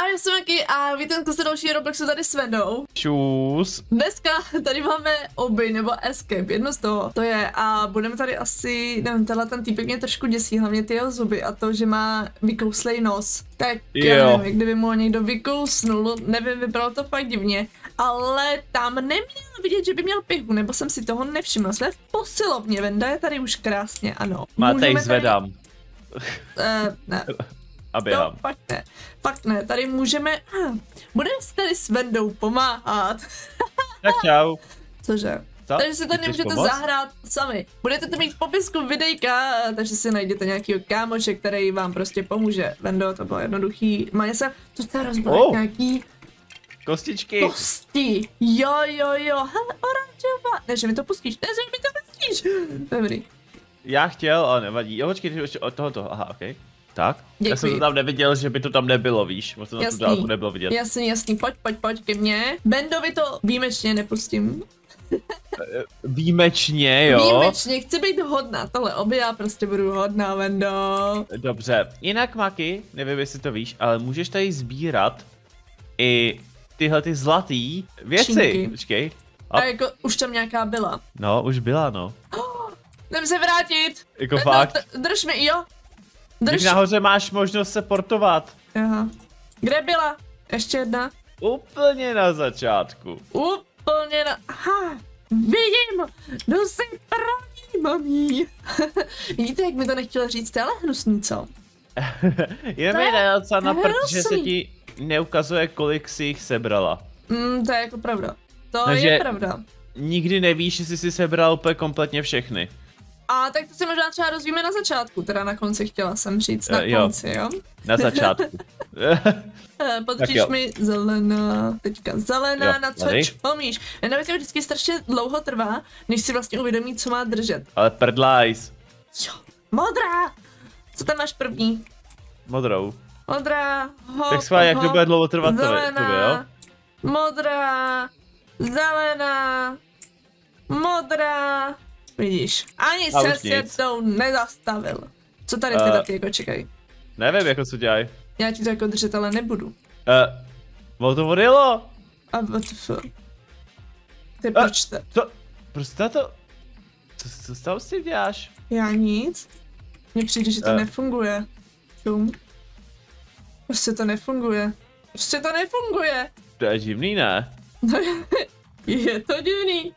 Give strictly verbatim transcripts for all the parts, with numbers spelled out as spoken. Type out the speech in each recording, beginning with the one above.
Ahoj, jsem Maki a vítejte se dalšího Robloxu tady s Vendou. Čus. Dneska tady máme oby nebo escape, jedno z toho. To je a budeme tady asi, nevím, tenhle ten týpek mě trošku děsí, hlavně ty jeho zuby a to, že má vykouslej nos. Tak jo. Já nevím, kdyby mu někdo vykousnul, nevím, vybralo to fakt divně. Ale tam neměl vidět, že by měl pihu, nebo jsem si toho nevšiml. Jsme v posilovně, Venda je tady už krásně, ano. Máte jí zvedám. Tady... Uh, ne. A běhám. No, fakt ne, fakt ne, tady můžeme, ah, budeme si tady s Vendou pomáhat. Tak čau. Cože? Co? Takže si tady můžete pomoct? Zahrát sami. Budete to mít v popisku videjka, takže si najděte nějakýho kámoče, který vám prostě pomůže. Vendo, to bylo jednoduchý. Má se to se rozbalí oh. Nějaký... Kostičky. Kosti, jo jo jo, hele, oranžová. Ne, že mi to pustíš, ne, že mi to pustíš. Dobrý. Já chtěl, ale nevadí. Jo, počkej, ještě od tohoto, aha, okej. Okay. Tak? Děkuji. Já jsem to tam neviděl, že by to tam nebylo, víš? Možná to jasný. Dálku nebylo vidět. Jasný, jasný, pojď, pojď, pojď ke mně. Bendovi to výjimečně nepustím. Výjimečně, jo? Výjimečně, chci být hodná, tohle obě já prostě budu hodná, Vendo. Dobře, jinak Maki, nevím jestli to víš, ale můžeš tady sbírat i tyhle ty zlatý věci. Činky. Počkej. Op. A jako už tam nějaká byla. No, už byla, no. Oh, jdem se vrátit. Jako Vendo, fakt. Drž mi, jo. Drž. Když nahoře máš možnost se portovat. Aha. Kde byla? Ještě jedna? Úplně na začátku. Úplně na... Aha, vidím! Jdu si první, mamí. Vidíte, jak mi to nechtělo říct, ale hnusný, co? Jenom je nejlepší na prd, že se ti neukazuje, kolik si jich sebrala. Mm, to je jako pravda. To no, je pravda. Nikdy nevíš, jestli jsi sebral úplně kompletně všechny. A tak to se možná třeba rozvíme na začátku, teda na konci chtěla jsem říct, na jo, konci, jo? Na začátku. Potočíš mi zelená, teďka zelená, jo, na co pomíš. Nevím, to vždycky strašně dlouho trvá, než si vlastně uvědomí, co má držet. Ale prdlajs. Jo, modrá! Co tam máš první? Modrou. Modrá, hop, tak schválně, jak to bude dlouho trvat, zelená, to jo? Modrá, zelená, modrá. Vidíš, ani se světou nezastavil. Co tady ty uh, taky jako čekají? Nevím, jako co dělají. Já ti to jako držet, ale nebudu. Uh, Bylo to odjelo? A btf. Ty uh, proč te? To, proč to, to? Co, co s tím si děláš? Já nic. Mně přijde, že to uh. nefunguje. Tum. Prostě to nefunguje. Prostě to nefunguje. To je divný, ne? Je to divný.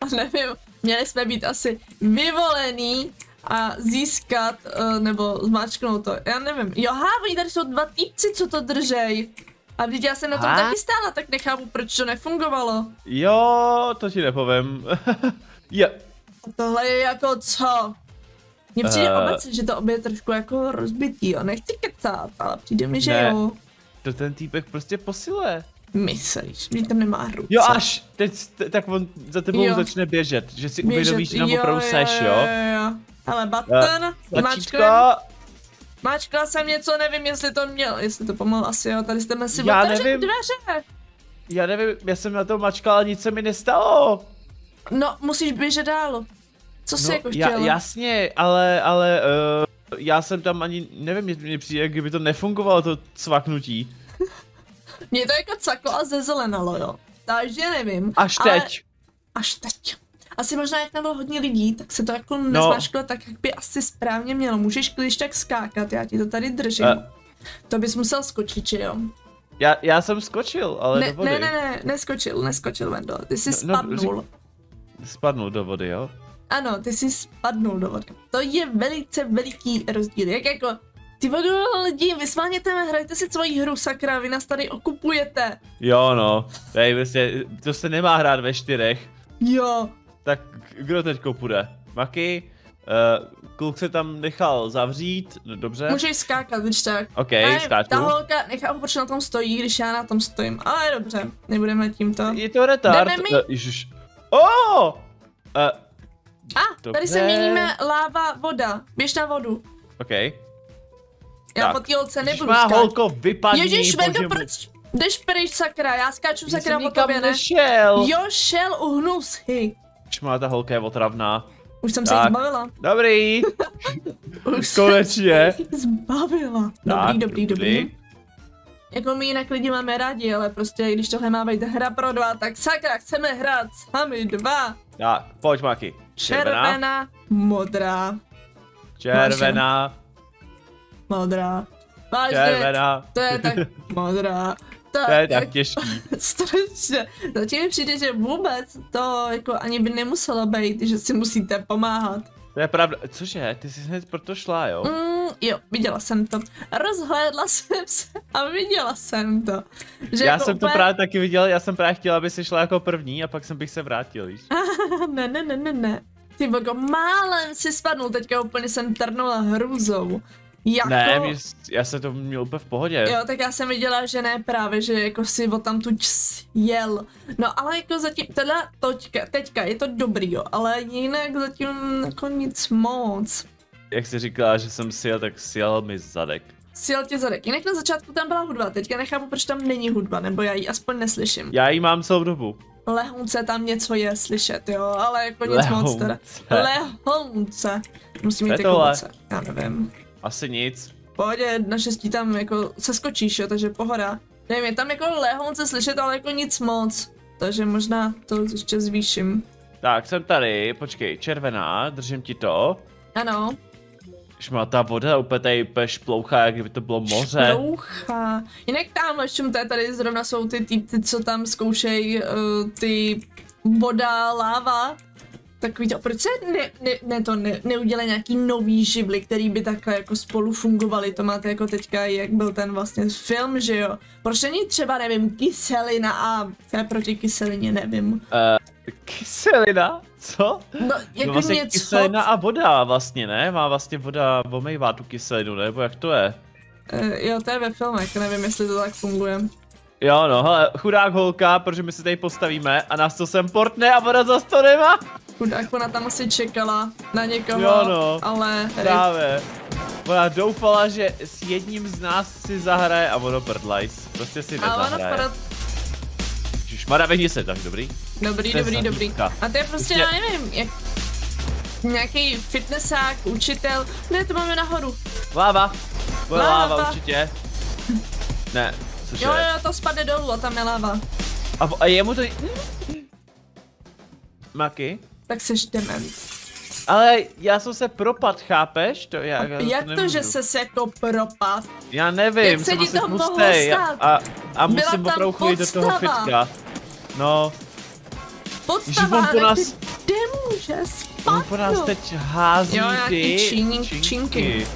A nevím. Měli jsme být asi vyvolený a získat, uh, nebo zmáčknout to, já nevím. Jo, oni tady jsou dva týpci, co to držej. A vždyť já jsem na tom a? Taky stála, tak nechápu, proč to nefungovalo. Jo, to ti nepovím. Yeah. Tohle je jako co? Mně přijde uh, obecně, že to obě je trošku jako rozbitý, jo, nechci kecat, ale přijde mi, že ne. Jo. To ten týpek prostě posiluje. Myslíš, že tam nemá ruce. Jo až, teď, tak on za tebou jo. Začne běžet, že si uvědomíš, že tam opravdu seš, jo? Ale button, uh, mačka. Mačkala jsem něco, nevím, jestli to měl, jestli to pomalu asi, jo, tady jste si otevřeli dveře. Já nevím, já jsem na to mačkala, ale nic se mi nestalo. No, musíš běžet dál. Co jsi no, jako chtěla? Ja, jasně, ale, ale, uh, já jsem tam ani, nevím, mě přijde, kdyby to nefungovalo, to cvaknutí. Mě to jako caklo a zezelenalo, jo. Takže nevím. Až ale... teď. Až teď. Asi možná, jak tam bylo hodně lidí, tak se to jako no. Nezmášklo tak, jak by asi správně mělo. Můžeš když tak skákat, já ti to tady držím. A... To bys musel skočit, že jo? Já, já jsem skočil, ale ne, do vody. Ne, ne, ne, neskočil, neskočil, Vendo. Ty jsi no, spadnul. No, ři... Spadnul do vody, jo? Ano, ty jsi spadnul do vody. To je velice veliký rozdíl, jak jako... Ty vodu lidi, vysmáněte, hrajte si svoji hru, sakra, vy nás tady okupujete. Jo no, tady vlastně, to se nemá hrát ve čtyřech. Jo. Tak kdo teďko půjde? Maki, uh, kluk se tam nechal zavřít, no dobře. Můžeš skákat, víš tak. Ok, ne, skáču. Ta holka, nechápu, proč na tom stojí, když já na tom stojím, ale dobře, nebudeme tímto. Je to retard. Jdeme mi? Uh, ježiš. Oh! Uh, A, dobře. Tady se měníme láva, voda, běž na vodu. Ok. Já tak. Po té holce nebudu skákat. Holko, vypadni, Ježíš, Vendo, proč jdeš pryč, sakra, já skáču, sakra, po tobě, ne? Nešel. Jo, šel, uhnul si. Šmá, ta holka je otravná. Už jsem tak. Se jí zbavila. Dobrý. Už konečně. Jsem se jí zbavila. Dobrý, tak, dobrý, dobrý, dobrý. Jako my jinak lidi máme rádi, ale prostě když tohle má být hra pro dva, tak sakra, chceme hrát sami dva. Tak, pojď Maki. Červená. Červená, modrá. Červená. Modrá. Vážně, červená. To je tak modrá. To, to je tak těžký. Strašně. Zatím mi přijde, že vůbec to jako ani by nemuselo být, že si musíte pomáhat. To je pravda. Cože? Ty jsi hned proto šla, jo? Mm, jo, viděla jsem to. Rozhlédla jsem se a viděla jsem to. Že já jako jsem úplně... to právě taky viděla, já jsem právě chtěla, aby jsi šla jako první a pak jsem bych se vrátil, víš? ne, ne, ne, ne, ne. Ty bogo, málem si spadnul, teďka úplně jsem trnula hrůzou. Jako... Ne, já jsem to měl úplně v pohodě. Jo, tak já jsem viděla, že ne právě, že jako si o tam tuč sjel. No ale jako zatím, teda točka, teďka je to dobrý, jo, ale jinak zatím jako nic moc. Jak jsi říkala, že jsem sjel, tak sjel mi zadek. Sjel tě zadek, jinak na začátku tam byla hudba, teďka nechápu, proč tam není hudba, nebo já ji aspoň neslyším. Já ji mám celou dobu. Lehounce tam něco je slyšet, jo, ale jako nic Lehounce. Moc teda. Lehounce. Musím mít jako hudce, já nevím. Asi nic. Pohodě, na šestí tam jako seskočíš, jo, takže pohoda. Nevím, je tam jako lehounce slyšet, ale jako nic moc. Takže možná to ještě zvýším. Tak, jsem tady, počkej, červená, držím ti to. Ano. Šma, ta voda úplně tady úplně šplouchá, jak kdyby to bylo moře. Šplouchá. Jinak tamhle šumte, tady zrovna jsou ty týpci, co tam zkoušejí uh, ty voda, láva. Takový to, proč se ne, ne, ne to ne, neudělají nějaký nový živly, který by takhle jako spolu fungovaly, to máte jako teďka, jak byl ten vlastně film, že jo? Proč není třeba, nevím, kyselina a já proti kyselině nevím. Uh, kyselina? Co? No, jako no vlastně něco... kyselina a voda vlastně, ne? Má vlastně voda, omejvá tu kyselinu, nebo jak to je? Uh, jo, to je ve filmech, nevím, jestli to tak funguje. Jo no, hele, chudák holka, protože my se tady postavíme a nás to sem portne a voda zas to nemá. Chudák, ona tam asi čekala na někoho, jo no, ale právě. Ona doufala, že s jedním z nás si zahraje a ono prdlajs, prostě si nezahraje. Prd... Šmara, vejdi se, tak dobrý? Dobrý, dobrý, dobrý, dobrý. A to je prostě, já nevím, jak... nějaký fitnessák, učitel, ne, to máme nahoru. Láva, bude láva, láva určitě. Ne. Cože? Jo, jo, to spadne dolů a tam je láva. A, a jemu to... Maki? Tak seš dement. Ale já jsem se propad, chápeš? To já, já jak to, to že se jako propad? Já nevím, jak se ti to mohlo stát? A, a musím opravdu chodit do toho fitka. No. Podstava, on po nás... kde může spadnout? On po nás teď hází jo, ty čín, čínky. čínky.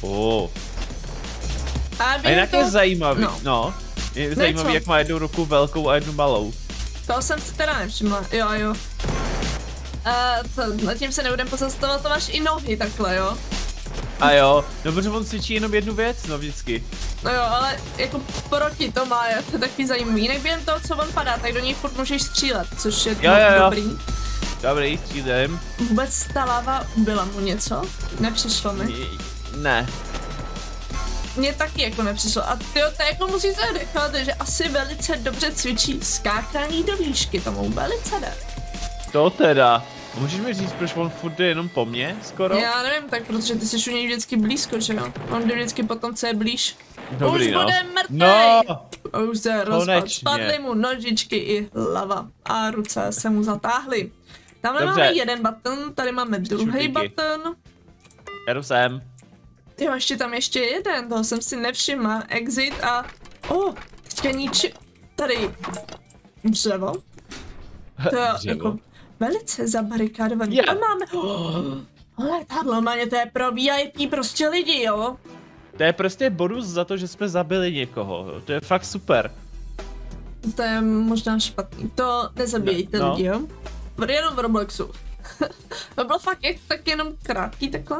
Oh. A jinak to... je zajímavý, no. no. Je zajímavý, Neco. Jak má jednu ruku velkou a jednu malou. To jsem se teda nevšimla, jo jo. Uh, Zatím se nebudem pozastavovat, to máš i nohy takhle, jo. A jo, no protože on cvičí jenom jednu věc, no vždycky. No jo, ale jako proti to má, to je takový zajímavý. Jinak během toho, co on padá, tak do něj furt můžeš střílet, což je jo, jo, jo. dobrý. Dobrý, střílem. Vůbec ta láva byla mu něco? Nepřišlo mi. Ne. Mně taky jako nepřišlo a ty jako musíš se dechat, že asi velice dobře cvičí skákání do výšky, tomu velice jde. To teda, můžeš mi říct, proč on furt jde jenom po mně skoro? Já nevím, tak protože ty jsi u něj vždycky blízko, že jo? On jde vždycky po tom, co je blíž. Dobrý, už no. bude mrtvý! No. Už se rozpad, spadly mu nožičky i hlava a ruce se mu zatáhly. Tamhle dobře. Máme jeden button, tady máme druhý button. Jedu sem. Jo, ještě tam ještě jeden, toho jsem si nevšimla. Exit a... O, oh, teďka niči... Tady... Dřevo. To je jako velice zabarikádovaný. Yeah. A máme... Oh, letadlo, maně, to je pro V I P prostě lidi, jo? To je prostě bonus za to, že jsme zabili někoho. To je fakt super. To je možná špatný. To nezabíjejte no, no. lidi, jo? Jenom v Robloxu. To bylo fakt jak, tak jenom krátký takhle.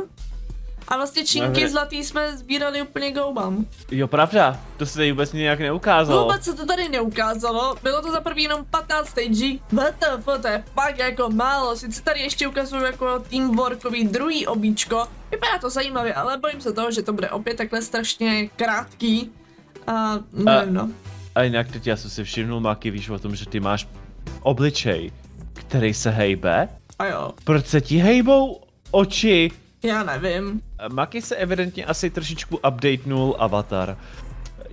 A vlastně činky zlatý jsme sbírali úplně goubám. Jo, pravda, to se tady vůbec nějak neukázalo. Vůbec se to tady neukázalo, bylo to za první jenom patnáct stagí. W T F, to je fakt jako málo, sice tady ještě ukazuju jako teamworkový druhý obíčko. Vypadá to zajímavě, ale bojím se toho, že to bude opět takhle strašně krátký. A nevím no. A jinak teď já jsem si všimnul, Maki, víš o tom, že ty máš obličej, který se hejbe? A jo. Proč se ti hejbou oči? Já nevím. Maki se evidentně asi trošičku updatenul avatar.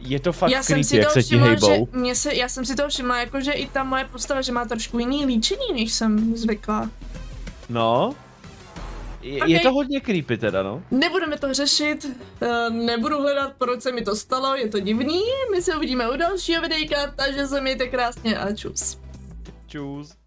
je to fakt creepy, jak se ti hejbou. Že mě se, já jsem si toho všimla, jakože i ta moje postava, že má trošku jiný líčení, než jsem zvyklá. No. Je, okay. je to hodně creepy teda, no. Nebudeme to řešit, nebudu hledat, proč se mi to stalo, je to divný. My se uvidíme u dalšího videjka, takže se mějte krásně a čus. Čus.